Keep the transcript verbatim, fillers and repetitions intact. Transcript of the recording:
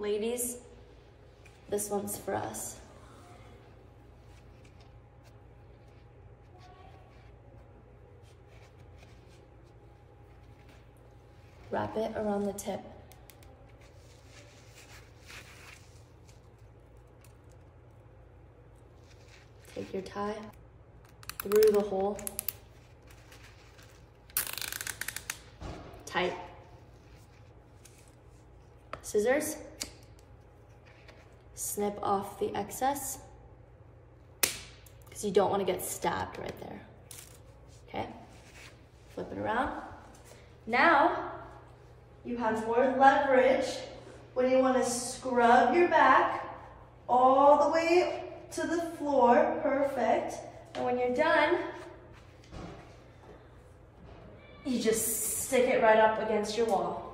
Ladies, this one's for us. Wrap it around the tip. Take your tie through the hole. Tight. Scissors. Snip off the excess because you don't want to get stabbed right there. Okay, flip it around. Now you have more leverage when you want to scrub your back all the way to the floor. Perfect. And when you're done, you just stick it right up against your wall.